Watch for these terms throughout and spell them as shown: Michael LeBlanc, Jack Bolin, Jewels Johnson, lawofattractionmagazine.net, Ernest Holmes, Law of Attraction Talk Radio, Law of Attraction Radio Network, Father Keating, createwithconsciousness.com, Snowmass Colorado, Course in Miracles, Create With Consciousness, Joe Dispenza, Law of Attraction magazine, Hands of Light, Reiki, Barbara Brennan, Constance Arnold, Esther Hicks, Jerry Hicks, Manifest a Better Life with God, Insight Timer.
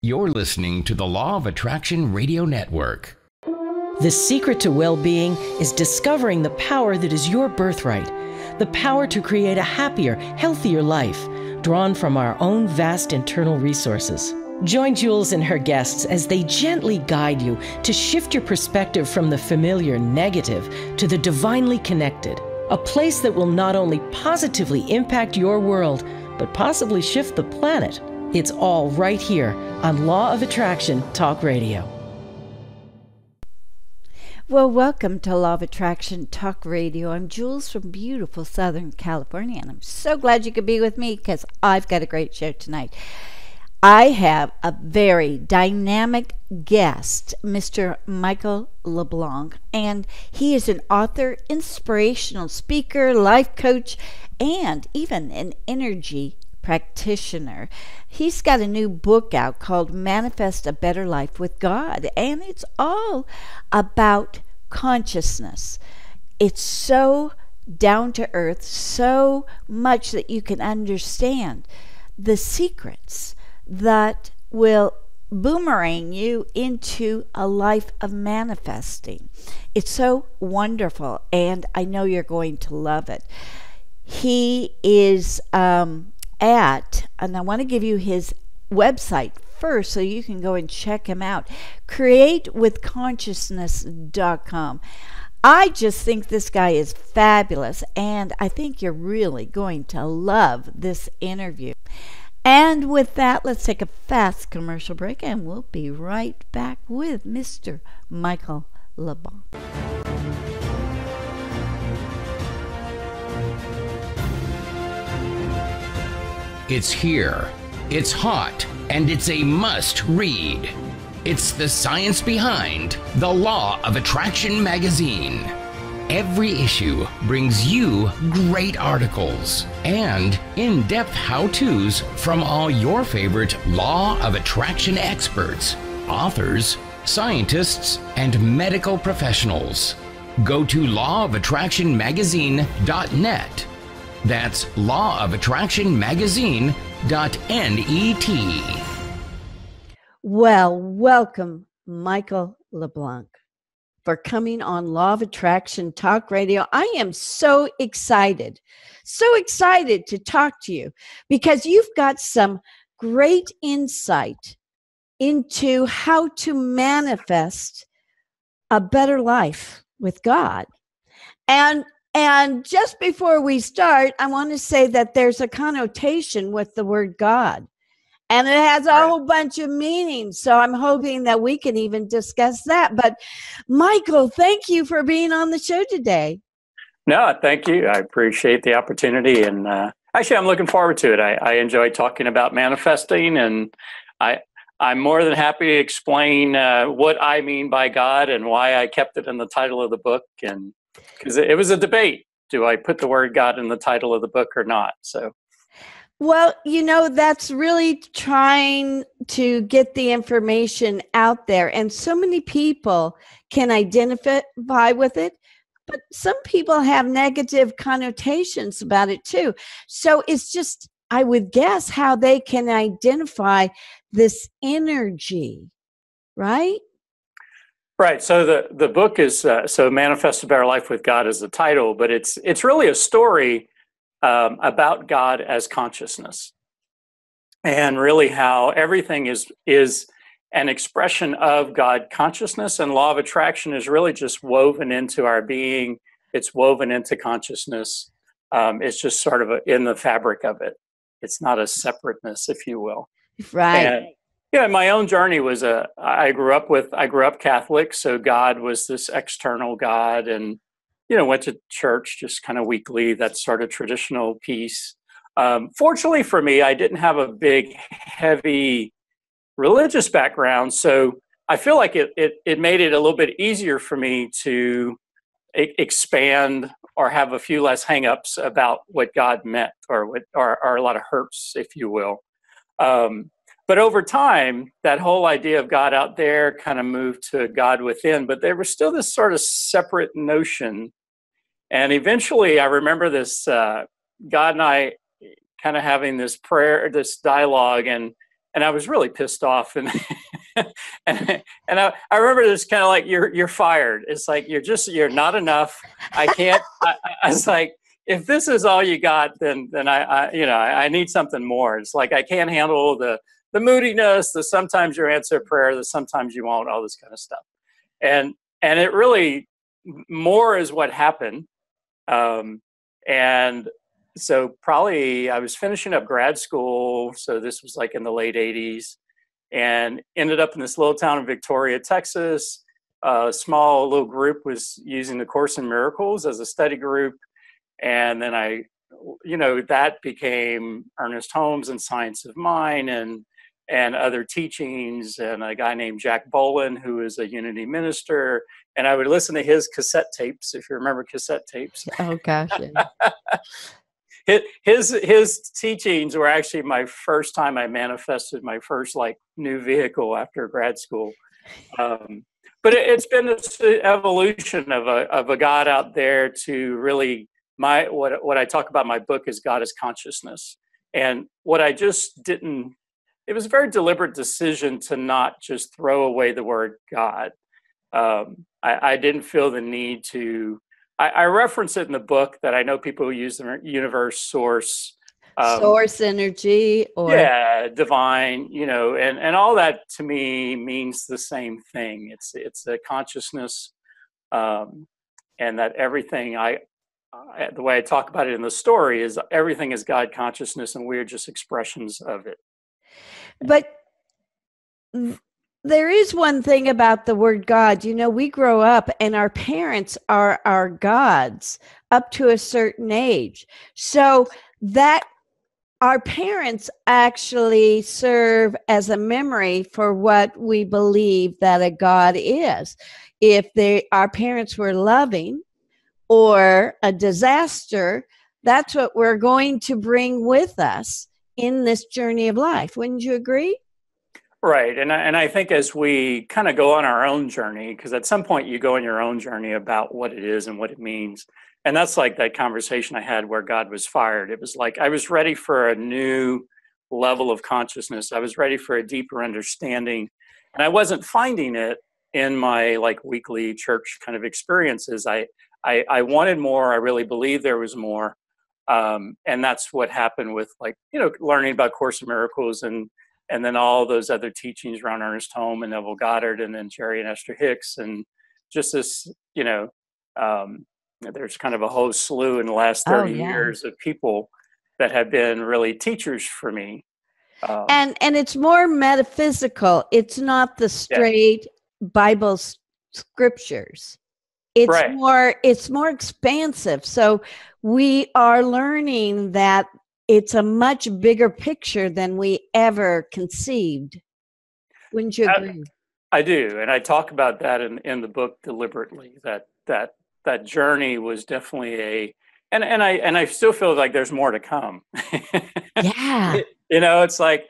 You're listening to the Law of Attraction Radio Network. The secret to well-being is discovering the power that is your birthright, the power to create a happier, healthier life, drawn from our own vast internal resources. Join Jewels and her guests as they gently guide you to shift your perspective from the familiar negative to the divinely connected, a place that will not only positively impact your world, but possibly shift the planet. It's all right here on Law of Attraction Talk Radio. Well, welcome to Law of Attraction Talk Radio. I'm Jules from beautiful Southern California, and I'm so glad you could be with me because I've got a great show tonight. I have a very dynamic guest, Mr. Michael LeBlanc, and he is an author, inspirational speaker, life coach, and even an energy practitioner. He's got a new book out called Manifest a Better Life with God, and it's all about consciousness. It's so down to earth, so much that you can understand the secrets that will boomerang you into a life of manifesting. It's so wonderful, and I know you're going to love it. He is and I want to give you his website first so you can go and check him out, createwithconsciousness.com. I just think this guy is fabulous, and I think you're really going to love this interview. And with that, let's take a fast commercial break, and we'll be right back with Mr. Michael LeBlanc. It's here, it's hot, and it's a must read. It's the science behind the Law of Attraction magazine. Every issue brings you great articles and in-depth how-tos from all your favorite Law of Attraction experts, authors, scientists, and medical professionals. Go to lawofattractionmagazine.net. That's lawofattractionmagazine.net. Well, welcome, Michael LeBlanc, for coming on Law of Attraction Talk Radio. I am so excited to talk to you because you've got some great insight into how to manifest a better life with God. And just before we start, I want to say that there's a connotation with the word God, and it has a whole bunch of meanings. So I'm hoping that we can even discuss that. But Michael, thank you for being on the show today. No, thank you. I appreciate the opportunity. And actually, I'm looking forward to it. I enjoy talking about manifesting, and I'm more than happy to explain what I mean by God and why I kept it in the title of the book. And because it was a debate, do I put the word God in the title of the book or not? So, well, you know, that's really trying to get the information out there. And so many people can identify with it, but some people have negative connotations about it too. So it's just, I would guess, how they can identify this energy, right? Right. So the book is, Manifest a Better Life with God is the title, but it's really a story about God as consciousness, and really how everything is an expression of God consciousness, and Law of Attraction is really just woven into our being. It's woven into consciousness. It's just sort of in the fabric of it. It's not a separateness, if you will. Right. Yeah, my own journey was I grew up Catholic, so God was this external God, and went to church just kind of weekly, that sort of traditional piece. Fortunately for me, I didn't have a big, heavy religious background, so I feel like it made it a little bit easier for me to expand or have a few less hangups about what God meant, or a lot of hurts, if you will. But over time, that whole idea of God out there kind of moved to God within, but there was still this sort of separate notion. And eventually, I remember this, God and I kind of having this prayer, this dialogue, and and I was really pissed off. And I remember it was kind of like, you're fired. It's like, you're not enough. I can't, I was like, if this is all you got, then I you know, I need something more. It's like, I can't handle the moodiness, the sometimes your answer a prayer, the sometimes you won't, all this kind of stuff. And it really, more is what happened. And so probably I was finishing up grad school. So this was like in the late 80s, and ended up in this little town in Victoria, Texas. A small little group was using the Course in Miracles as a study group. And then I, you know, that became Ernest Holmes and Science of Mind and other teachings, and a guy named Jack Bolin, who is a Unity minister. And I would listen to his cassette tapes, if you remember cassette tapes. Oh, gosh. Yeah. His teachings were actually my first time I manifested my first, like, new vehicle after grad school. But it's been this evolution of a God out there to really, what I talk about in my book is God is Consciousness. And what I just didn't, it was a very deliberate decision to not just throw away the word God. I didn't feel the need to, I reference it in the book that I know people who use the universe, source. Source energy or. Yeah, divine, you know, and all that to me means the same thing. It's a consciousness, and that everything the way I talk about it in the story is everything is God consciousness and we're just expressions of it. But there is one thing about the word God. You know, we grow up and our parents are our gods up to a certain age. So that our parents actually serve as a memory for what we believe that a God is. If our parents were loving or a disaster, that's what we're going to bring with us in this journey of life. Wouldn't you agree? Right. And I think as we kind of go on our own journey, because at some point you go on your own journey about what it is and what it means. And that's like that conversation I had where God was fired. It was like, I was ready for a new level of consciousness. I was ready for a deeper understanding. And I wasn't finding it in my like weekly church kind of experiences. I wanted more. I really believed there was more. And that's what happened with, like, you know, learning about Course in Miracles and then all those other teachings around Ernest Holmes and Neville Goddard and then Jerry and Esther Hicks and just this, you know, there's kind of a whole slew in the last 30 years of people that have been really teachers for me. And it's more metaphysical. It's not the straight Bible scriptures. It's more expansive. So we are learning that it's a much bigger picture than we ever conceived. Wouldn't you agree? I do. And I talk about that in the book deliberately, that journey was definitely and I still feel like there's more to come. Yeah. You know, it's like,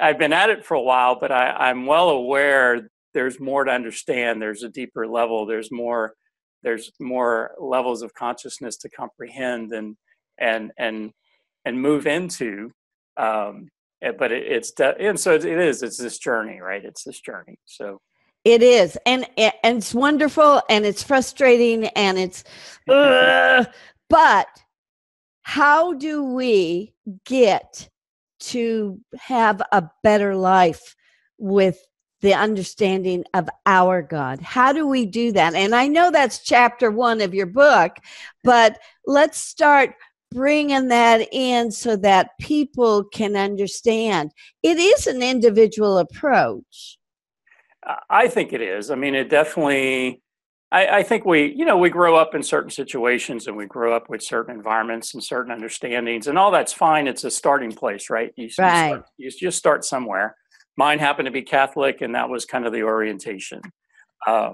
I've been at it for a while, but I'm well aware there's more to understand. There's a deeper level. There's more levels of consciousness to comprehend and move into. But it's this journey, right? It's this journey. So it is, and it's wonderful, and it's frustrating, and it's. But how do we get to have a better life with the understanding of our God? How do we do that? And I know that's chapter 1 of your book, but let's start bringing that in so that people can understand. It is an individual approach. I think it is. I mean, it definitely, I think we grow up in certain situations and we grow up with certain environments and certain understandings, and all that's fine. It's a starting place, right? You just start somewhere. Mine happened to be Catholic, and that was kind of the orientation. I've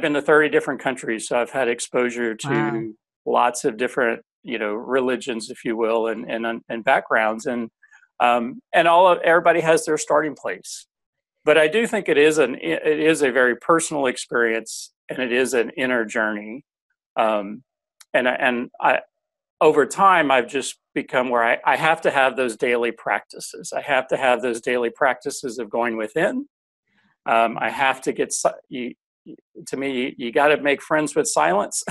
been to 30 different countries, so I've had exposure to lots of different, you know, religions, if you will, and backgrounds, and everybody has their starting place. But I do think it is a very personal experience, and it is an inner journey. And over time, I've just become where I have to have those daily practices. I have to have those daily practices of going within. I have to get, to me, you got to make friends with silence.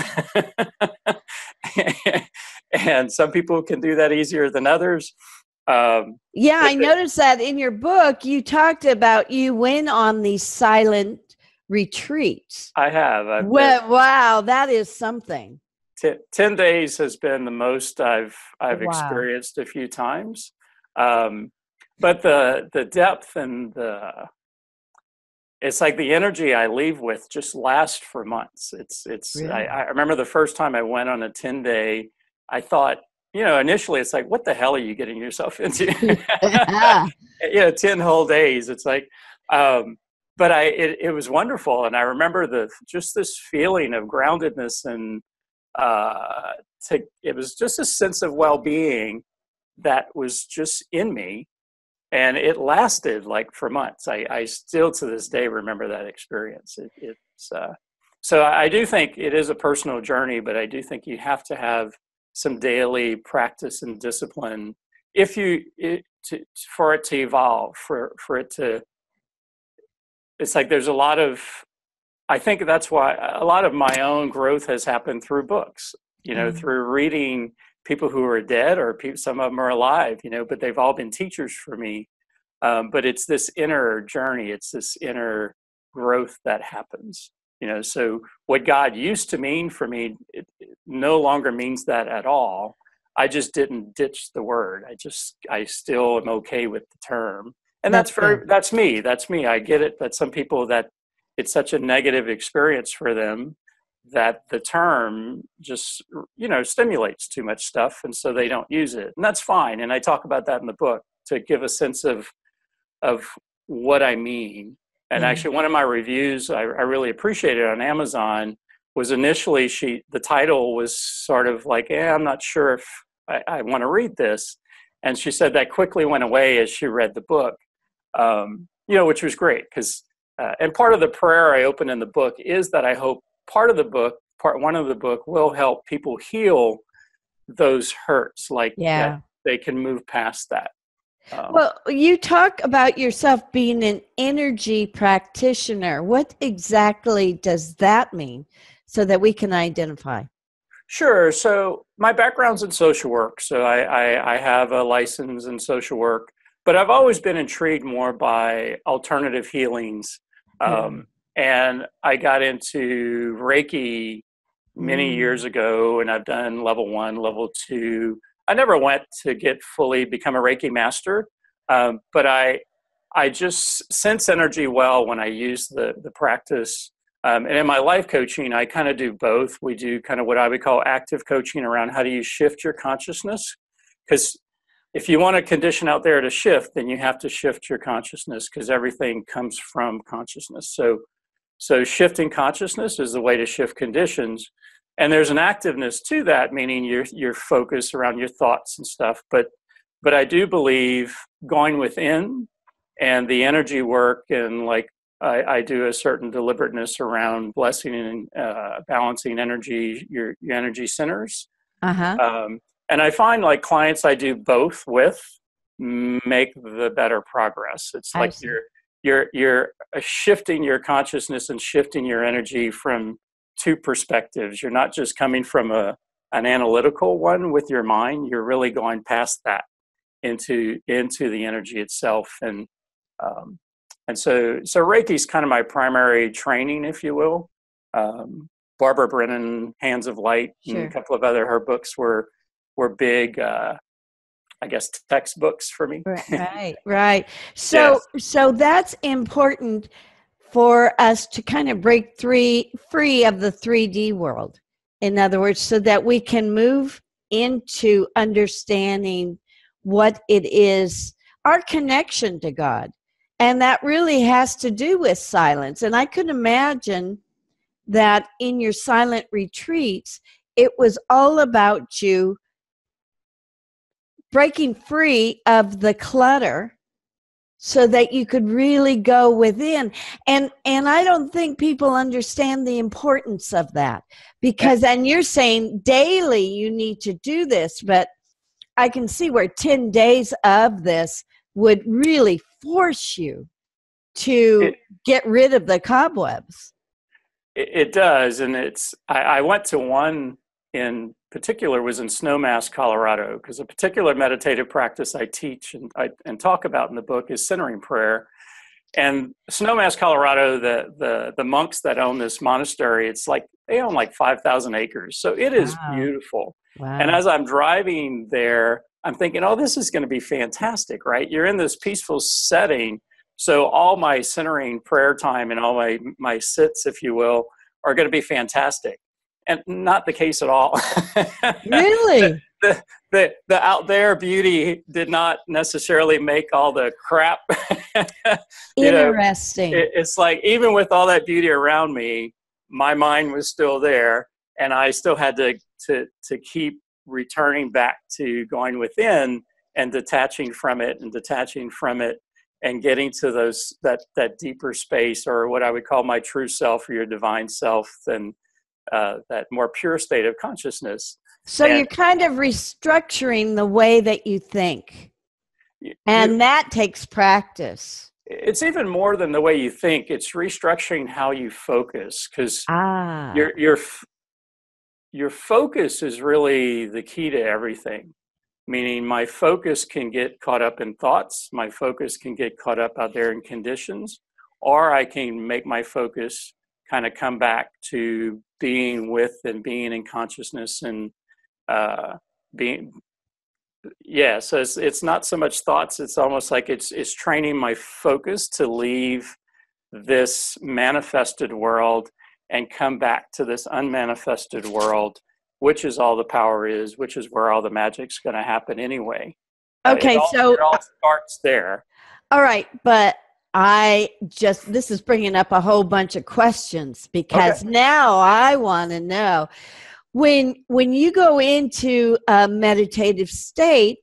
And some people can do that easier than others. Yeah, I noticed that in your book, you talked about you went on these silent retreats. I have. Wow, that is something. 10 days has been the most I've experienced a few times. But the depth and it's like the energy I leave with just lasts for months. It's really? I remember the first time I went on a 10-day, I thought, initially it's like, what the hell are you getting yourself into? 10 whole days. It's like, but it was wonderful. And I remember just this feeling of groundedness and, it was just a sense of well-being that was just in me, and it lasted like for months. I still to this day remember that experience. So I do think it is a personal journey, but I do think you have to have some daily practice and discipline for it to evolve, for it to. It's like there's a lot of. I think that's why a lot of my own growth has happened through books, mm-hmm. through reading people who are dead or some of them are alive, but they've all been teachers for me. But it's this inner journey. It's this inner growth that happens, so what God used to mean for me, it no longer means that at all. I just didn't ditch the word. I still am okay with the term. And that's me. That's me. I get it. That some people it's such a negative experience for them that the term just, stimulates too much stuff. And so they don't use it, and that's fine. And I talk about that in the book to give a sense of what I mean. And actually one of my reviews, I really appreciated on Amazon, was initially the title was sort of like, I'm not sure if I want to read this. And she said that quickly went away as she read the book, which was great because and part of the prayer I open in the book is that I hope part one of the book will help people heal those hurts. That they can move past that. Well, you talk about yourself being an energy practitioner. What exactly does that mean so that we can identify? Sure. So my background's in social work. So I have a license in social work. But I've always been intrigued more by alternative healings. And I got into Reiki many years ago, and I've done level 1, level 2. I never went to become a Reiki master, but I just sense energy well when I use the practice. And in my life coaching, I kind of do both. We do kind of what I would call active coaching around how do you shift your consciousness, because if you want a condition out there to shift, then you have to shift your consciousness, because everything comes from consciousness. So shifting consciousness is the way to shift conditions. And there's an activeness to that, meaning your focus around your thoughts and stuff. But I do believe going within and the energy work, and like I do a certain deliberateness around blessing and balancing energy, your energy centers. And I find like clients I do both with make the better progress. It's like you're shifting your consciousness and shifting your energy from two perspectives. You're not just coming from an analytical one with your mind. You're really going past that into the energy itself. And so Reiki's kind of my primary training, if you will. Barbara Brennan, Hands of Light, and a couple of other her books were big, I guess, textbooks for me. Right. So that's important for us to kind of break free of the 3D world, in other words, so that we can move into understanding what it is, our connection to God. And that really has to do with silence. And I could imagine that in your silent retreats, it was all about you breaking free of the clutter so that you could really go within. And I don't think people understand the importance of that, because, and you're saying daily you need to do this, but I can see where 10 days of this would really force you to get rid of the cobwebs. It does. And it's, I went to one in particular was in Snowmass, Colorado, because a particular meditative practice I teach and talk about in the book is centering prayer. And Snowmass, Colorado, the monks that own this monastery, it's like they own like 5,000 acres. So it is beautiful. Wow. And as I'm driving there, I'm thinking, oh, this is going to be fantastic, right? You're in this peaceful setting. So all my centering prayer time and all my sits, if you will, are going to be fantastic. And not the case at all. Really? The out there beauty did not necessarily make all the crap. Interesting. It's like, even with all that beauty around me, my mind was still there. And I still had to keep returning back to going within and detaching from it and getting to those that deeper space, or what I would call my true self or your divine self, and that more pure state of consciousness. So you're kind of restructuring the way that you think. And that takes practice. It's even more than the way you think. It's restructuring how you focus, because your focus is really the key to everything. Meaning, my focus can get caught up in thoughts. My focus can get caught up out there in conditions, or I can make my focus kind of come back to being with and being in consciousness and so it's not so much thoughts. It's almost like it's training my focus to leave this manifested world and come back to this unmanifested world, which is all the power is, which is where all the magic's going to happen anyway. Okay, so it all starts there. All right, but this is bringing up a whole bunch of questions, because now I want to know, when you go into a meditative state,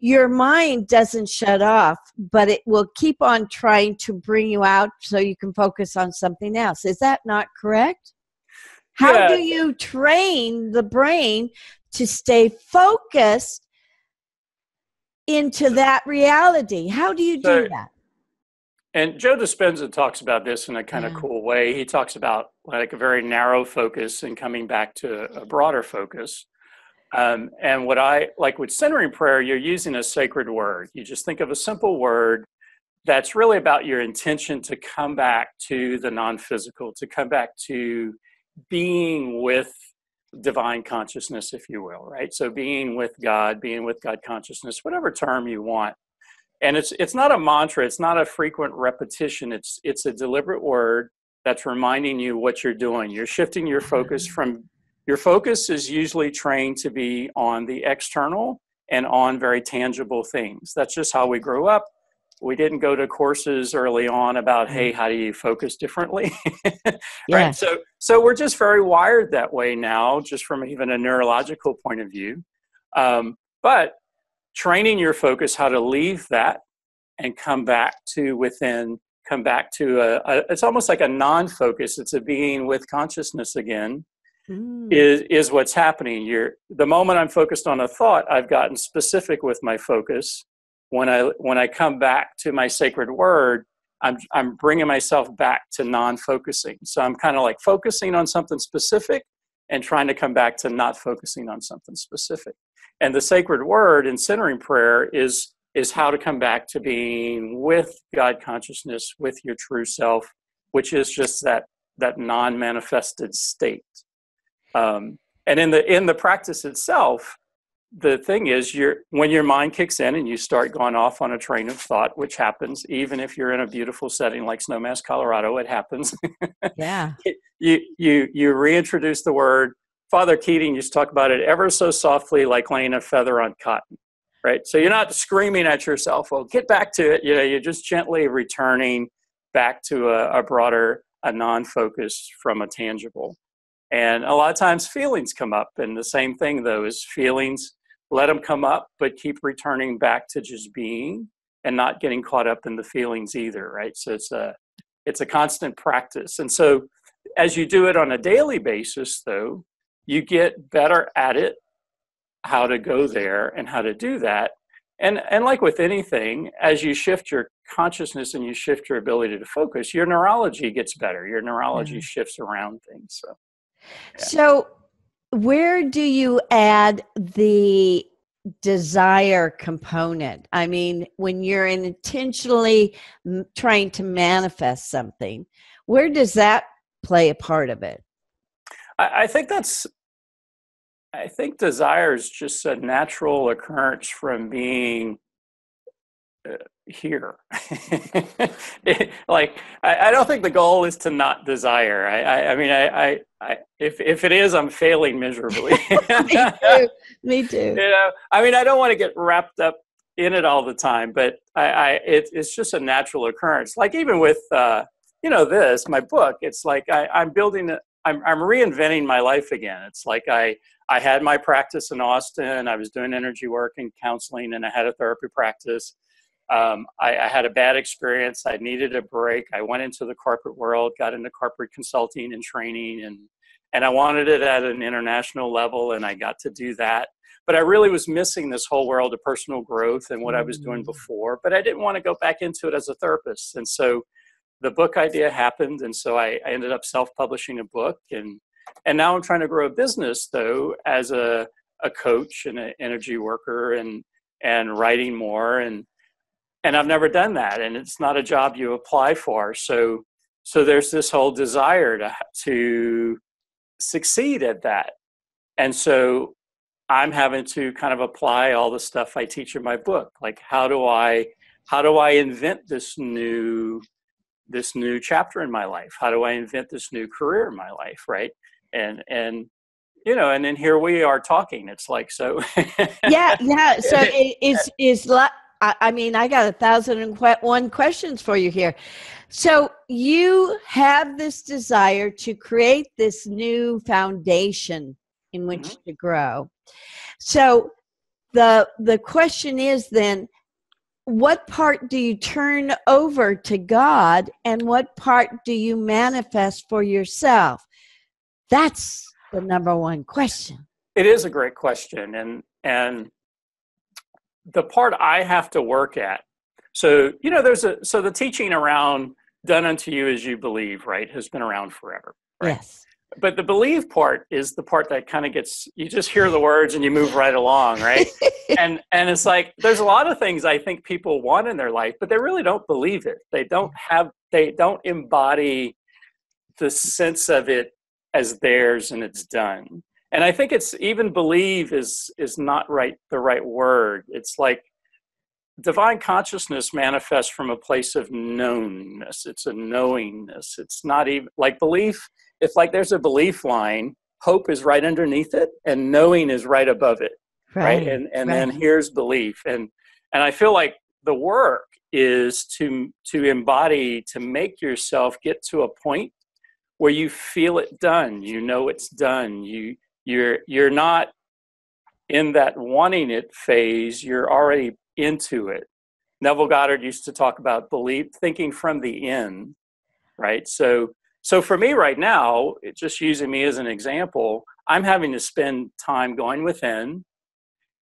your mind doesn't shut off, but it will keep on trying to bring you out so you can focus on something else. Is that not correct? How do you train the brain to stay focused into that reality? How do you do that? And Joe Dispenza talks about this in a kind of cool way. He talks about like a very narrow focus and coming back to a broader focus. And what I like with centering prayer, you're using a sacred word. You just think of a simple word that's really about your intention to come back to the non-physical, to come back to being with divine consciousness, if you will, right? So being with God consciousness, whatever term you want. And it's not a mantra, it's not a frequent repetition, it's a deliberate word that's reminding you what you're doing. You're shifting your focus from, your focus is usually trained to be on the external and on very tangible things. That's just how we grew up. We didn't go to courses early on about, hey, how do you focus differently? Right. So we're just very wired that way now, just from even a neurological point of view. But training your focus how to leave that and come back to within, come back to it's almost like a non-focus. It's a being with consciousness again, is what's happening. The moment I'm focused on a thought, I've gotten specific with my focus. When I come back to my sacred word, I'm bringing myself back to non-focusing. So I'm kind of like focusing on something specific and trying to come back to not focusing on something specific. And the sacred word in centering prayer is how to come back to being with God consciousness, with your true self, which is just that non-manifested state. And in the practice itself, the thing is, when your mind kicks in and you start going off on a train of thought, which happens, even if you're in a beautiful setting like Snowmass, Colorado, it happens. Yeah. You reintroduce the word. Father Keating used to talk about it ever so softly, like laying a feather on cotton, right? So you're not screaming at yourself, well, get back to it. You know, you're just gently returning back to a broader, a non-focus from a tangible. And a lot of times feelings come up. And the same thing, though, is feelings. Let them come up, but keep returning back to just being and not getting caught up in the feelings either, right? So it's a constant practice. And so as you do it on a daily basis, though, you get better at it how to go there and how to do that. And like with anything, as you shift your consciousness and you shift your ability to focus, your neurology gets better. Your neurology shifts around things. So, yeah. So where do you add the desire component? I mean, when you're intentionally trying to manifest something, where does that play a part of it? I think desire is just a natural occurrence from being here. I don't think the goal is to not desire. I mean, if it is, I'm failing miserably. Me too. You know, I mean, I don't want to get wrapped up in it all the time, but it's just a natural occurrence. Like even with, my book, it's like I'm reinventing my life again. It's like I had my practice in Austin. I was doing energy work and counseling, and I had a therapy practice. I had a bad experience. I needed a break. I went into the corporate world, got into corporate consulting and training, and I wanted it at an international level, and I got to do that. But I really was missing this whole world of personal growth and what I was doing before, but I didn't want to go back into it as a therapist. And so the book idea happened, and so I ended up self-publishing a book, and now I'm trying to grow a business, though, as a coach and an energy worker and writing more, and I've never done that, and it's not a job you apply for, so there's this whole desire to succeed at that, and so I'm having to kind of apply all the stuff I teach in my book, like how do I invent this new chapter in my life? How do I invent this new career in my life? Right. And then here we are talking. It's like, so. Yeah. So it's I mean, I got 1,001 questions for you here. So you have this desire to create this new foundation in which to grow. So the question is then, what part do you turn over to God, and what part do you manifest for yourself? That's the number one question. It is a great question, and the part I have to work at. So, so the teaching around done unto you as you believe, right, has been around forever. Right? Yes. But the believe part is the part that kind of gets, you just hear the words and you move right along, right? and it's like, there's a lot of things I think people want in their life, but they really don't believe it. They don't embody the sense of it as theirs and it's done. And I think it's even believe is not the right word. It's like divine consciousness manifests from a place of knownness. It's a knowingness. It's not even like belief. It's like there's a belief line, hope is right underneath it, and knowing is right above it, right? And then here's belief. And I feel like the work is to embody, to make yourself get to a point where you feel it done, you know it's done, you're not in that wanting it phase, you're already into it. Neville Goddard used to talk about belief, thinking from the end, right? So for me right now, just using me as an example, I'm having to spend time going within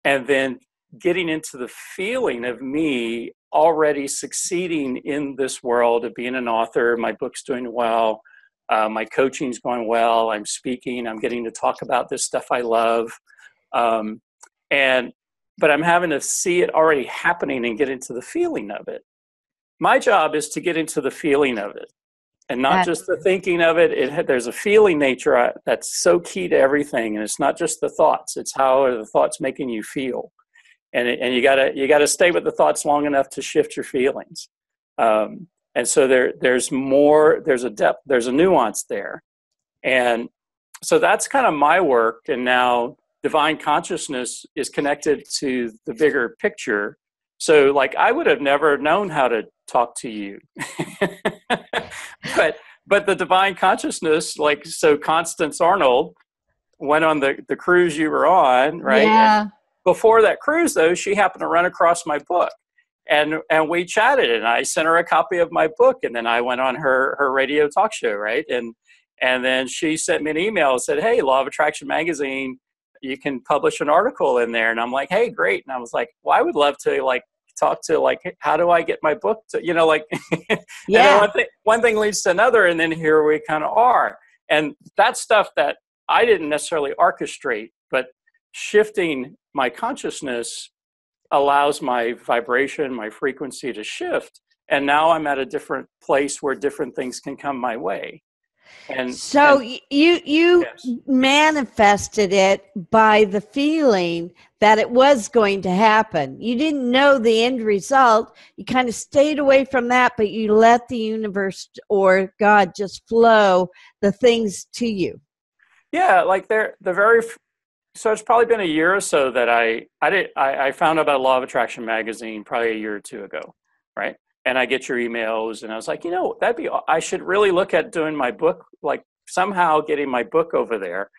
and then getting into the feeling of me already succeeding in this world of being an author. My book's doing well. My coaching's going well. I'm speaking. I'm getting to talk about this stuff I love. But I'm having to see it already happening and get into the feeling of it. My job is to get into the feeling of it. And not just the thinking of it. There's a feeling nature that's so key to everything, and it's not just the thoughts. It's how are the thoughts making you feel, and you gotta stay with the thoughts long enough to shift your feelings. And so there's more. There's a depth. There's a nuance there, and so that's kind of my work. And now divine consciousness is connected to the bigger picture. So like I would have never known how to talk to you. But the divine consciousness, like, so Constance Arnold went on the cruise you were on, right? Yeah. And before that cruise, though, she happened to run across my book. And we chatted, and I sent her a copy of my book, and then I went on her radio talk show, right? And then she sent me an email and said, hey, Law of Attraction magazine, you can publish an article in there. And I'm like, hey, great. And I was like, well, I would love to like talk to like, how do I get my book to, you know, like, yeah. One thing leads to another. And then here we kind of are. And that's stuff that I didn't necessarily orchestrate, but shifting my consciousness allows my vibration, my frequency to shift. And now I'm at a different place where different things can come my way. And so you yes. manifested it by the feeling that it was going to happen. You didn't know the end result. You kind of stayed away from that, but you let the universe or God just flow the things to you. Yeah, like so it's probably been a year or so that I found out about Law of Attraction magazine probably a year or two ago, right? And I get your emails, and I was like, you know, I should really look at doing my book, like somehow getting my book over there.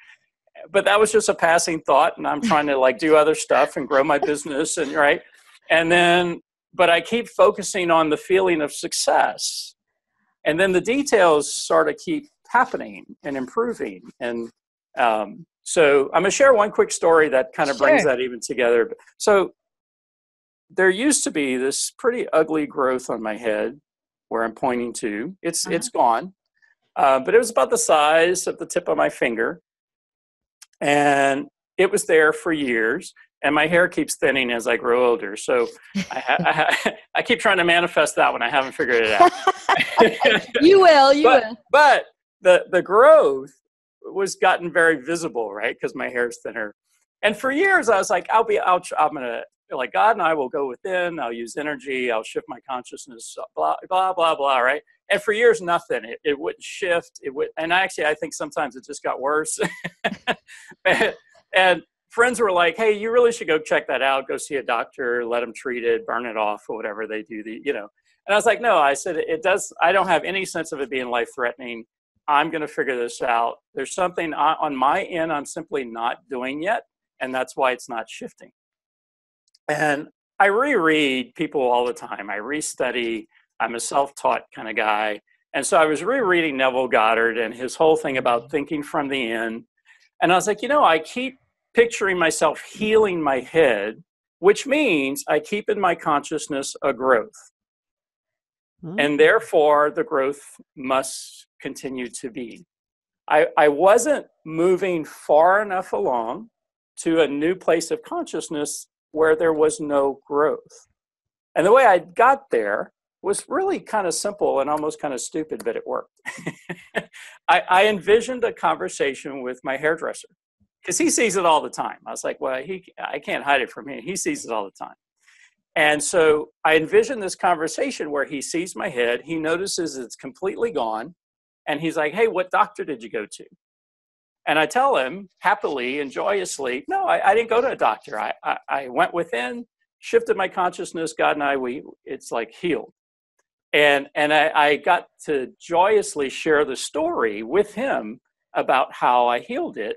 But that was just a passing thought, and I'm trying to like do other stuff and grow my business, and right. And then, but I keep focusing on the feeling of success, and then the details sort of keep happening and improving. And so I'm gonna share one quick story that kind of brings that even together. So there used to be this pretty ugly growth on my head where I'm pointing to. It's gone. But it was about the size of the tip of my finger. And it was there for years. And my hair keeps thinning as I grow older. So I keep trying to manifest that one. I haven't figured it out. You will. But the growth was gotten very visible, right? Because my hair's thinner. And for years, I was like, I'm going to, like God and I will go within, I'll use energy, I'll shift my consciousness, blah, blah, blah, blah, right? And for years, nothing. It wouldn't shift. And actually, I think sometimes it just got worse. And friends were like, hey, you really should go check that out. Go see a doctor, let them treat it, burn it off or whatever they do, And I was like, no, I said, it does. I don't have any sense of it being life-threatening. I'm going to figure this out. There's something on my end I'm simply not doing yet. And that's why it's not shifting. And I reread people all the time. I restudy. I'm a self-taught kind of guy. And so I was rereading Neville Goddard and his whole thing about thinking from the end. And I was like, you know, I keep picturing myself healing my head, which means I keep in my consciousness a growth. Mm-hmm. And therefore, the growth must continue to be. I wasn't moving far enough along to a new place of consciousness where there was no growth. And the way I got there was really kind of simple and almost kind of stupid, but it worked. I envisioned a conversation with my hairdresser because he sees it all the time. I was like, well, I can't hide it from him. He sees it all the time. And so I envisioned this conversation where he sees my head, he notices it's completely gone, and he's like, hey, what doctor did you go to? And I tell him happily and joyously, no, I didn't go to a doctor. I went within, shifted my consciousness. God and I, it's like healed. And I got to joyously share the story with him about how I healed it,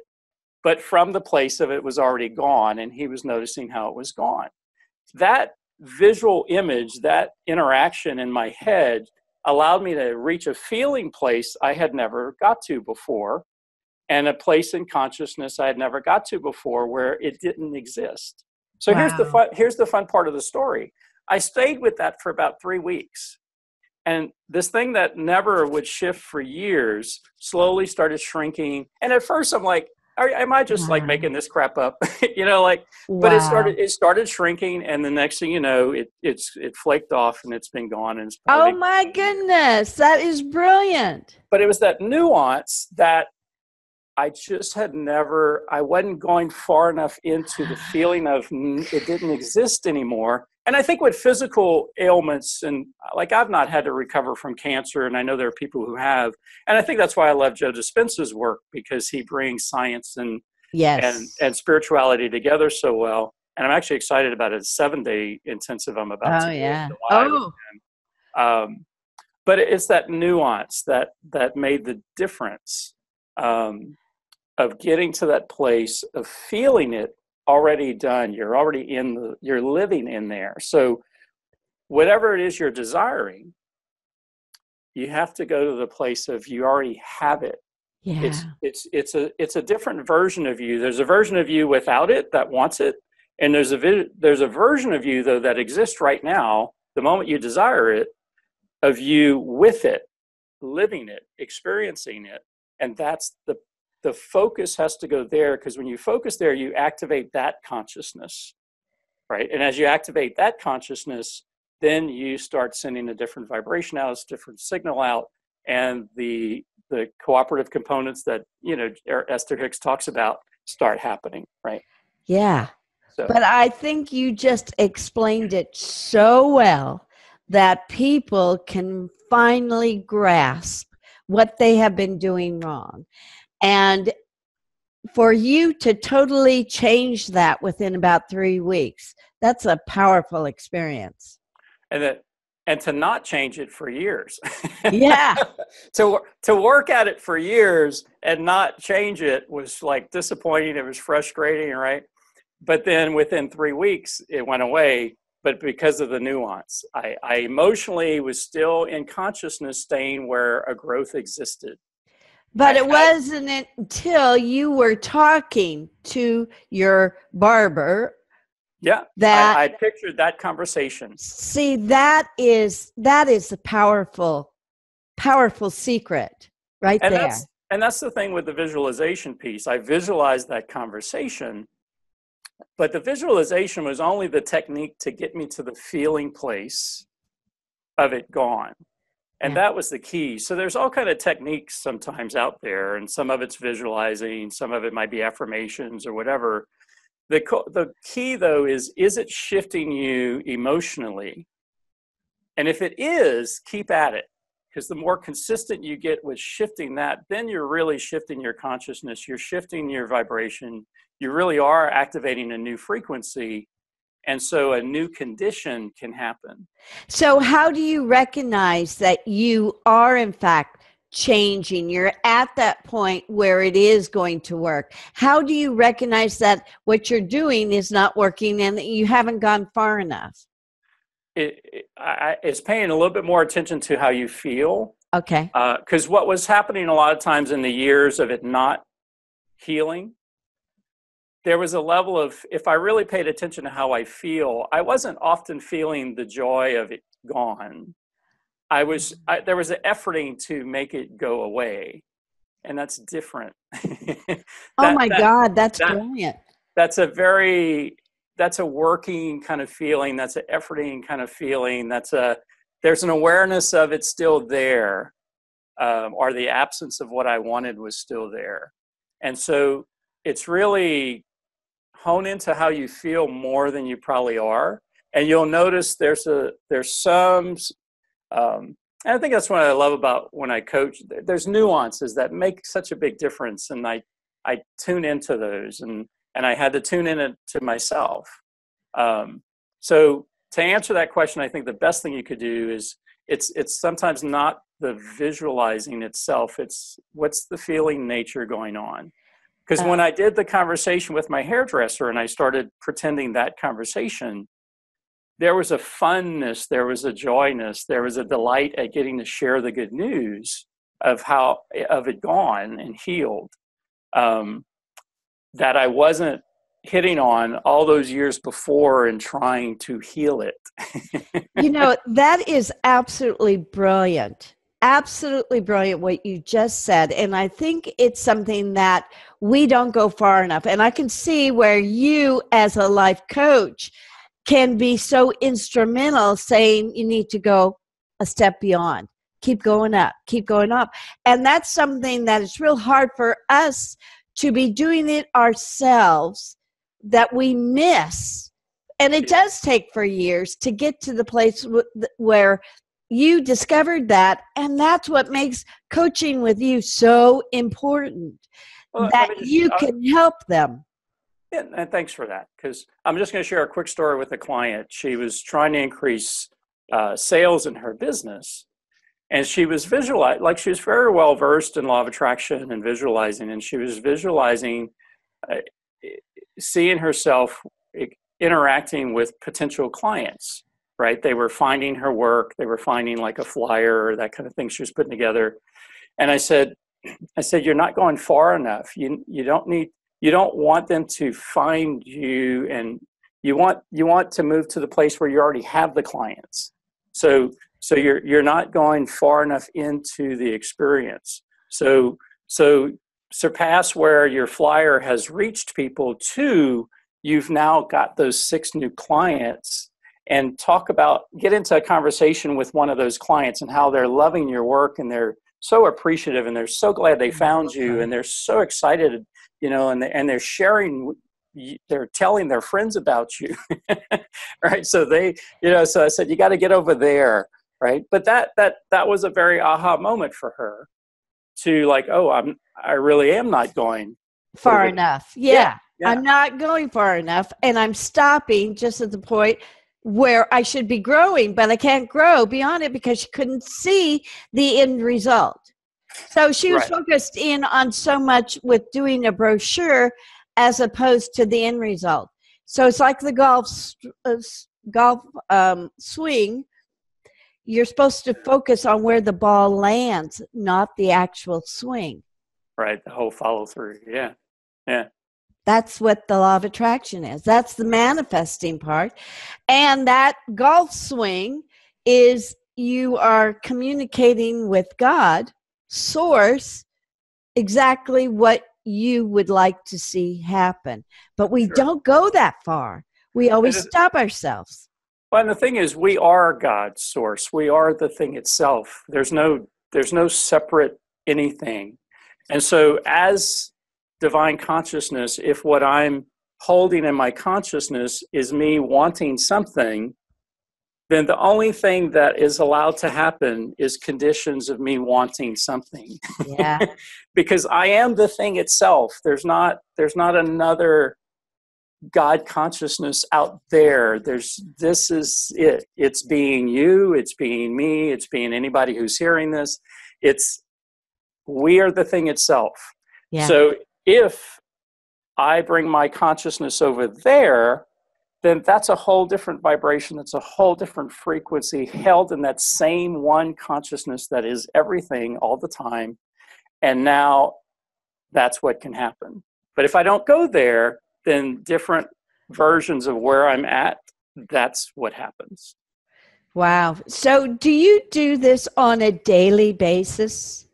but from the place of it was already gone, and he was noticing how it was gone. That visual image, that interaction in my head allowed me to reach a feeling place I had never got to before, and a place in consciousness I had never got to before where it didn't exist. So wow. here's the fun part of the story. I stayed with that for about 3 weeks. And this thing that never would shift for years slowly started shrinking. And at first I'm like, am I just like making this crap up? But it started shrinking. And the next thing you know, it flaked off and it's been gone. And it's probably, oh my goodness, that is brilliant. But it was that nuance that I just had never, I wasn't going far enough into the feeling of it didn't exist anymore. And I think with physical ailments, and like I've not had to recover from cancer, and I know there are people who have. And I think that's why I love Joe Dispenza's work, because he brings science and spirituality together so well. And I'm actually excited about a 7-day intensive I'm about to do in July. Oh. But it's that nuance that made the difference. Of getting to that place of feeling it already done. You're already you're living in there. So whatever it is you're desiring, you have to go to the place of you already have it. Yeah. It's a different version of you. There's a version of you without it that wants it. And there's a version of you, though, that exists right now, the moment you desire it, of you with it, living it, experiencing it. And that's the focus has to go there, because when you focus there, you activate that consciousness, right? And as you activate that consciousness, then you start sending a different vibration out, a different signal out, and the cooperative components that, you know, Esther Hicks talks about start happening, right? Yeah. So. But I think you just explained it so well that people can finally grasp what they have been doing wrong. And for you to totally change that within about 3 weeks, that's a powerful experience. And to not change it for years. Yeah. To work at it for years and not change it was like disappointing. It was frustrating, right? But then within 3 weeks, it went away. But because of the nuance, I emotionally was still in consciousness, staying where a growth existed. But it wasn't until you were talking to your barber. Yeah, that I pictured that conversation. See, that is a powerful, powerful secret right there. And that's the thing with the visualization piece. I visualized that conversation, but the visualization was only the technique to get me to the feeling place of it gone. And that was the key. So there's all kind of techniques sometimes out there, and some of it's visualizing, some of it might be affirmations or whatever. The key, though, is it shifting you emotionally? And if it is, keep at it. Because the more consistent you get with shifting that, then you're really shifting your consciousness. You're shifting your vibration. You really are activating a new frequency. And so a new condition can happen. So how do you recognize that you are, in fact, changing? You're at that point where it is going to work. How do you recognize that what you're doing is not working and that you haven't gone far enough? It's paying a little bit more attention to how you feel. Okay. Because what was happening a lot of times in the years of it not healing, there was a level of, if I really paid attention to how I feel, I wasn't often feeling the joy of it gone. There was an efforting to make it go away, and that's different. Oh my God, that's brilliant. That's a working kind of feeling. That's an efforting kind of feeling. There's an awareness of it's still there, or the absence of what I wanted was still there. And so it's really hone into how you feel more than you probably are. And you'll notice and I think that's what I love about when I coach. There's nuances that make such a big difference, and I tune into those, and I had to tune in to myself. So to answer that question, I think the best thing you could do is it's sometimes not the visualizing itself. It's what's the feeling nature going on. Because when I did the conversation with my hairdresser and I started pretending that conversation, there was a funness, there was a joyness, there was a delight at getting to share the good news of it gone and healed, that I wasn't hitting on all those years before and trying to heal it. You know, that is absolutely brilliant. Absolutely brilliant what you just said. And I think it's something that we don't go far enough. And I can see where you as a life coach can be so instrumental, saying you need to go a step beyond, keep going up. And that's something that it's real hard for us to be doing it ourselves, that we miss. And it does take for years to get to the place where you discovered that. And that's what makes coaching with you so important, that you can help them. Yeah, and thanks for that, because I'm just going to share a quick story with a client. She was trying to increase sales in her business, and she was visualizing, like she was very well versed in law of attraction and visualizing, and she was visualizing, seeing herself interacting with potential clients, right? They were finding her work. They were finding like a flyer or that kind of thing she was putting together. And I said, I said, you're not going far enough. You don't want them to find you, and you want to move to the place where you already have the clients. So you're not going far enough into the experience. So surpass where your flyer has reached people to, you've now got those 6 new clients, and get into a conversation with one of those clients and how they're loving your work, and they're so appreciative, and they're so glad they found you, and they're so excited, and they're sharing, they're telling their friends about you. Right. So so I said, you got to get over there. Right. But that was a very aha moment for her to like, oh, I really am not going far enough. Yeah. I'm not going far enough, and I'm stopping just at the point where I should be growing, but I can't grow beyond it because she couldn't see the end result. So she was focused in on so much with doing a brochure as opposed to the end result. So it's like the golf swing. You're supposed to focus on where the ball lands, not the actual swing. Right, the whole follow through, yeah. That's what the law of attraction is. That's the manifesting part. And that golf swing is you are communicating with God, source, exactly what you would like to see happen. But we don't go that far. We always stop ourselves. Well, and the thing is, we are God's source. We are the thing itself. There's no separate anything. And so as divine consciousness, if what I'm holding in my consciousness is me wanting something, then the only thing that is allowed to happen is conditions of me wanting something. Yeah. Because I am the thing itself. There's not another God consciousness out there. This is it. It's being you, it's being me, it's being anybody who's hearing this. We are the thing itself. Yeah. So if I bring my consciousness over there, then that's a whole different vibration. That's a whole different frequency held in that same one consciousness that is everything all the time. And now that's what can happen. But if I don't go there, then different versions of where I'm at, that's what happens. Wow. So do you do this on a daily basis?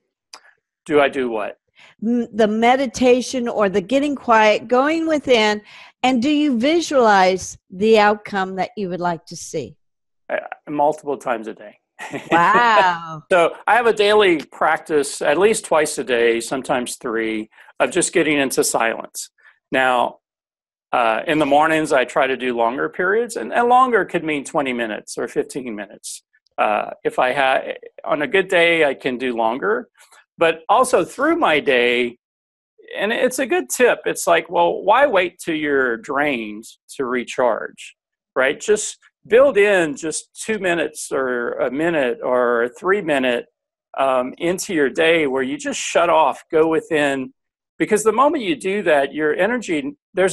Do I do what? The meditation or the getting quiet, going within, and do you visualize the outcome that you would like to see? Multiple times a day. Wow. So I have a daily practice, at least twice a day, sometimes 3, of just getting into silence. Now, in the mornings, I try to do longer periods, and longer could mean 20 minutes or 15 minutes. If I on a good day, I can do longer. But also through my day, and it's a good tip. It's like, well, why wait till you're drained to recharge, right? Just build in just 2 minutes or a minute or a 3-minute into your day where you just shut off, go within. Because the moment you do that, your energy, you're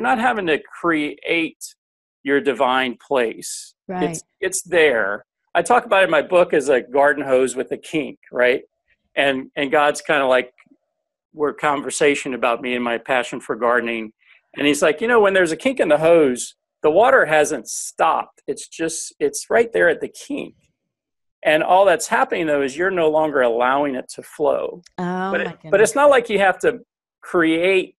not having to create your divine place. Right. It's there. I talk about it in my book as a garden hose with a kink, right? And God's kind of like, we're conversation about me and my passion for gardening. And he's like, when there's a kink in the hose, the water hasn't stopped. It's right there at the kink. And all that's happening, though, is you're no longer allowing it to flow. Oh, but it's not like you have to create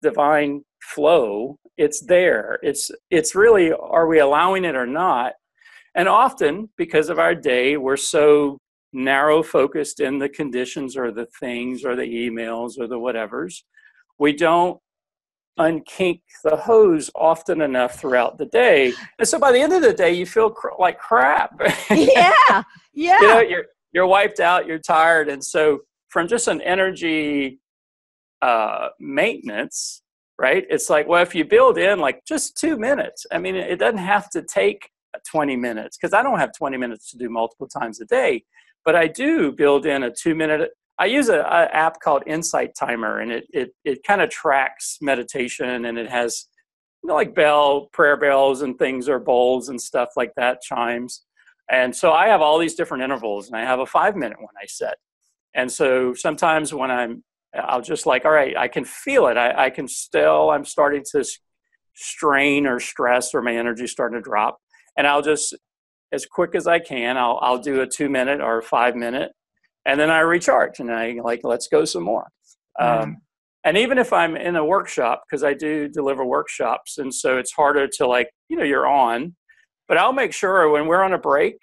divine flow. It's there. It's really, are we allowing it or not? And often, because of our day, we're so narrow focused in the conditions or the things or the emails or the whatevers, we don't unkink the hose often enough throughout the day. And so by the end of the day, you feel like crap. Yeah, yeah. You're wiped out, you're tired. And so from just an energy maintenance, right, it's like, well, if you build in like just 2 minutes, I mean, it doesn't have to take 20 minutes, because I don't have 20 minutes to do multiple times a day, but I do build in a 2-minute. I use an app called Insight Timer, and it kind of tracks meditation, and it has like prayer bells and things, or bowls and stuff like that, chimes. And so I have all these different intervals, and I have a 5-minute one I set. And so sometimes when I'll just like, all right, I can feel it. I can still, I'm starting to strain or stress or my energy's starting to drop. And I'll just, as quick as I can, I'll do a 2 minute or a 5 minute, and then I recharge and I like, let's go some more. And even if I'm in a workshop, because I do deliver workshops, and so it's harder to like, you know, you're on, but I'll make sure when we're on a break,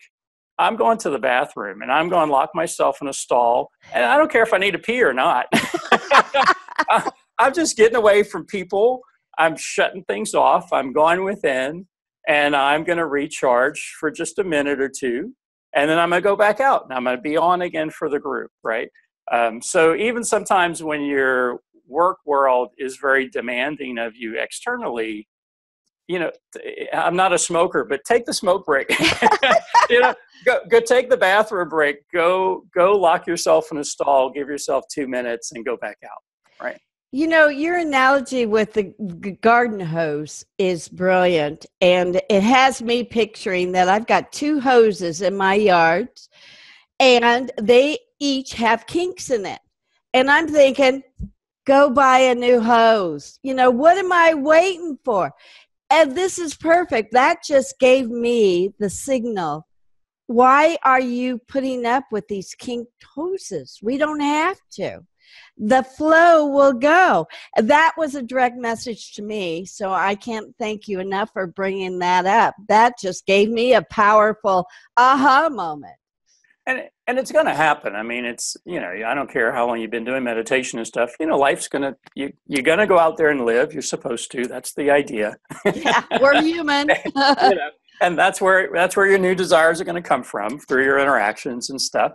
I'm going to the bathroom and I'm going to lock myself in a stall, and I don't care if I need to pee or not. I'm just getting away from people. I'm shutting things off. I'm going within, and I'm going to recharge for just a minute or two, and then I'm going to go back out and I'm going to be on again for the group, right? So even sometimes when your work world is very demanding of you externally, you know, I'm not a smoker, but take the smoke break. You know, go take the bathroom break. Go lock yourself in a stall, give yourself 2 minutes, and go back out, right? You know, your analogy with the garden hose is brilliant, and it has me picturing that I've got two hoses in my yard, and they each have kinks in it. And I'm thinking, go buy a new hose. You know, what am I waiting for? And this is perfect. That just gave me the signal. Why are you putting up with these kinked hoses? We don't have to. The flow will go. That was a direct message to me, so I can't thank you enough for bringing that up. That just gave me a powerful aha moment. And it's going to happen. I mean, it's, you know, I don't care how long you've been doing meditation and stuff. You know, life's going to, you're going to go out there and live. You're supposed to. That's the idea. Yeah, we're human. You know, and that's where your new desires are going to come from, through your interactions and stuff.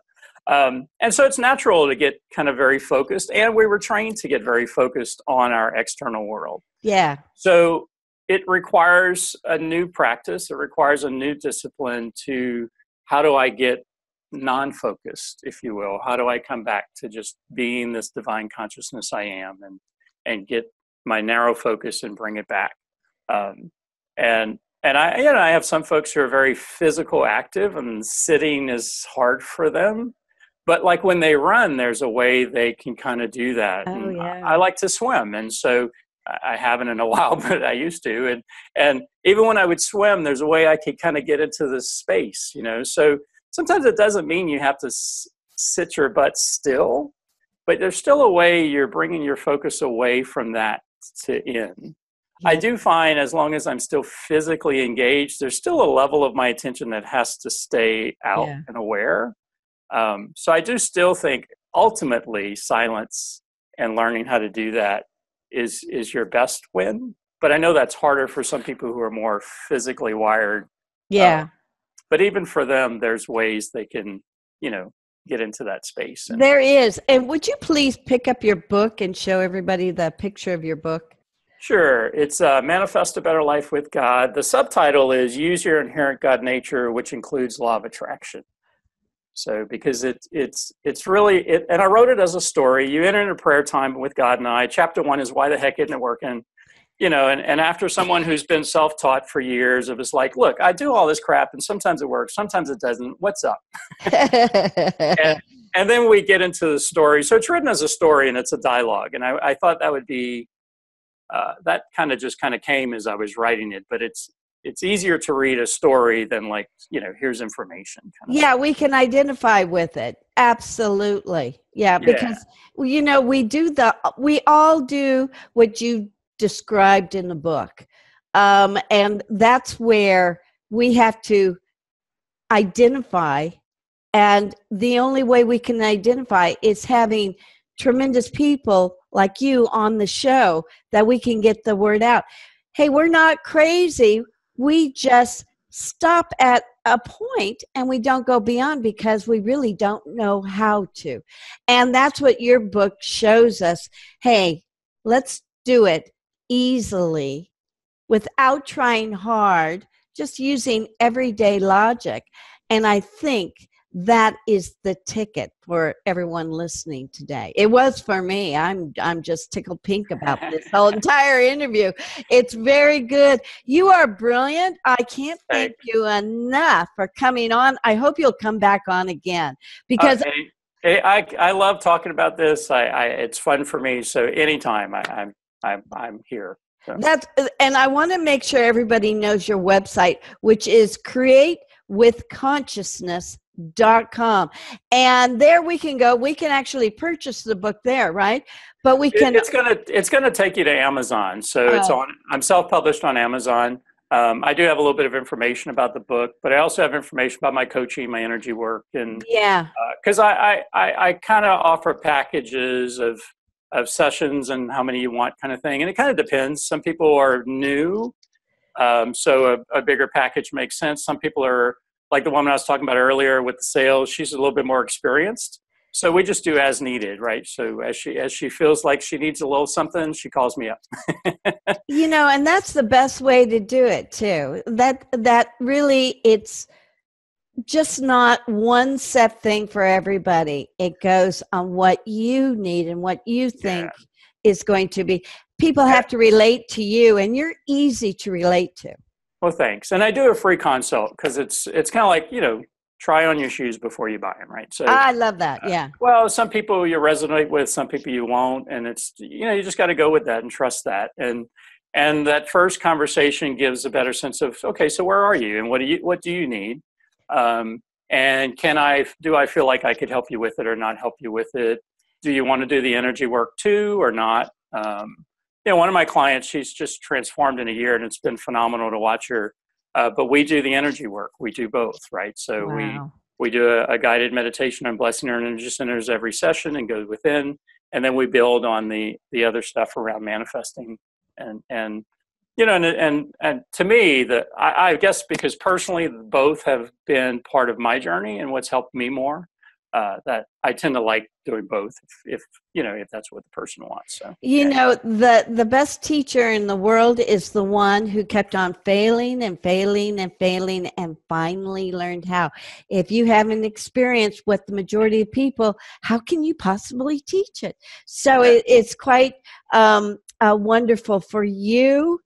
And so it's natural to get kind of very focused. And we were trained to get very focused on our external world. Yeah. So it requires a new practice. It requires a new discipline to, how do I get non-focused, if you will? How do I come back to just being this divine consciousness I am, and get my narrow focus and bring it back? And I have some folks who are very physical active, and sitting is hard for them. But like when they run, there's a way they can kind of do that. Oh, and yeah. I like to swim, and so I haven't in a while, but I used to. And even when I would swim, there's a way I could kind of get into this space, you know. So sometimes it doesn't mean you have to sit your butt still, but there's still a way you're bringing your focus away from that to in. Yeah. I do find, as long as I'm still physically engaged, there's still a level of my attention that has to stay out and aware. So I do still think ultimately silence and learning how to do that is your best win. But I know that's harder for some people who are more physically wired. Yeah. But even for them, there's ways they can, you know, get into that space. There is. And would you please pick up your book and show everybody the picture of your book? Sure. It's Manifest a Better Life with God. The subtitle is Use Your Inherent God Nature, which includes Law of Attraction. So because it's really, and I wrote it as a story. You enter in a prayer time with God and I. Chapter 1 is, why the heck isn't it working? You know, and after someone who's been self-taught for years, it was like, look, I do all this crap, and sometimes it works, sometimes it doesn't. What's up? and then we get into the story. So it's written as a story, and it's a dialogue. And I thought that would be, that kind of came as I was writing it. But it's easier to read a story than like, you know, here's information. We can identify with it. Absolutely. Yeah, because, you know, we all do what you described in the book. And that's where we have to identify. And the only way we can identify is having tremendous people like you on the show, that we can get the word out. Hey, we're not crazy. We just stop at a point and we don't go beyond, because we really don't know how to. And that's what your book shows us. Hey, let's do it easily, without trying hard, just using everyday logic. And I think that is the ticket for everyone listening today. It was for me. I'm just tickled pink about this whole entire interview. It's very good. You are brilliant. I can't thank you enough for coming on. I hope you'll come back on again, because I love talking about this. It's fun for me. So anytime I'm here. So. And I want to make sure everybody knows your website, which is createwithconsciousness.com. And there we can go. We can actually purchase the book there, right? But we can. It's gonna take you to Amazon. So it's on. I'm self-published on Amazon. I do have a little bit of information about the book, but I also have information about my coaching, my energy work, and because I kind of offer packages of sessions and how many you want kind of thing, and it kind of depends. Some people are new, so a bigger package makes sense. Some people are like the woman I was talking about earlier with the sales; she's a little bit more experienced. So we just do as needed, right? So as she feels like she needs a little something, she calls me up. You know, and that's the best way to do it too. That really, it's just not one set thing for everybody. It goes on what you need and what you think is going to be. People have to relate to you, and you're easy to relate to. Well, thanks. And I do a free consult because it's kind of like, you know, try on your shoes before you buy them, right? So I love that, yeah. Well, some people you resonate with, some people you won't, and it's, you know, you just got to go with that and trust that. And that first conversation gives a better sense of, okay, so where are you, and what do you need, and do I feel like I could help you with it or not help you with it? Do you want to do the energy work too or not? You know, one of my clients, she's just transformed in a year, and it's been phenomenal to watch her. But we do the energy work. We do both, right? So we do a guided meditation on blessing our energy centers every session and go within. And then we build on the other stuff around manifesting. And you know, and to me, I guess because personally both have been part of my journey and what's helped me more. That I tend to like doing both if you know, if that's what the person wants. So you know, the best teacher in the world is the one who kept on failing and failing and failing and finally learned how. If you haven't experienced what the majority of people, how can you possibly teach it? So it's quite wonderful for you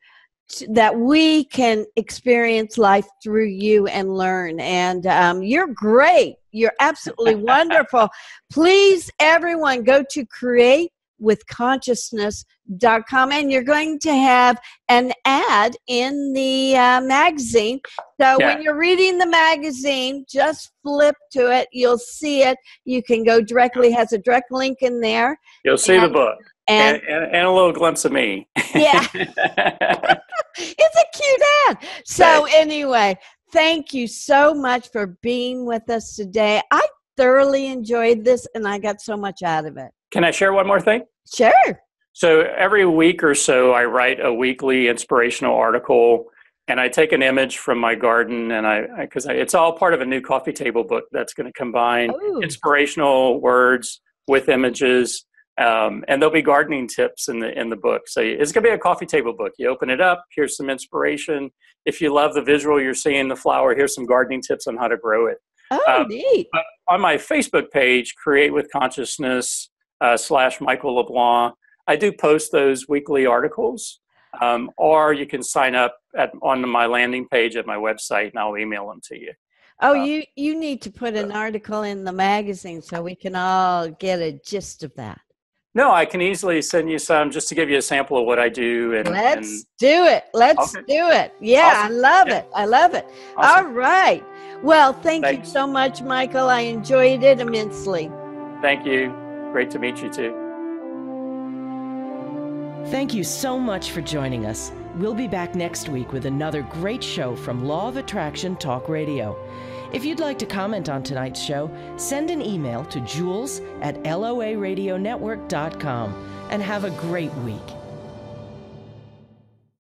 that we can experience life through you and learn. And you're great. You're absolutely wonderful. Please, everyone, go to createwithconsciousness.com, and you're going to have an ad in the magazine. So when you're reading the magazine, just flip to it. You'll see it. You can go directly. Has a direct link in there. You'll see the book. And a little glimpse of me. Yeah. It's a cute ad. So anyway, thank you so much for being with us today. I thoroughly enjoyed this, and I got so much out of it. Can I share one more thing? Sure. So every week or so, I write a weekly inspirational article, and I take an image from my garden, and because it's all part of a new coffee table book that's going to combine inspirational words with images. And there'll be gardening tips in the book. So it's going to be a coffee table book. You open it up, here's some inspiration. If you love the visual, you're seeing the flower, here's some gardening tips on how to grow it. Neat. On my Facebook page, Create With Consciousness / Michael LeBlanc, I do post those weekly articles. Or you can sign up on my landing page at my website, and I'll email them to you. Oh, you need to put an article in the magazine so we can all get a gist of that. No, I can easily send you some just to give you a sample of what I do. Let's do it. Let's do it. Yeah, awesome. I love it. I love it. Awesome. All right. Well, thanks you so much, Michael. I enjoyed it immensely. Thank you. Great to meet you, too. Thank you so much for joining us. We'll be back next week with another great show from Law of Attraction Talk Radio. If you'd like to comment on tonight's show, send an email to Jewels at loaradionetwork.com, and have a great week.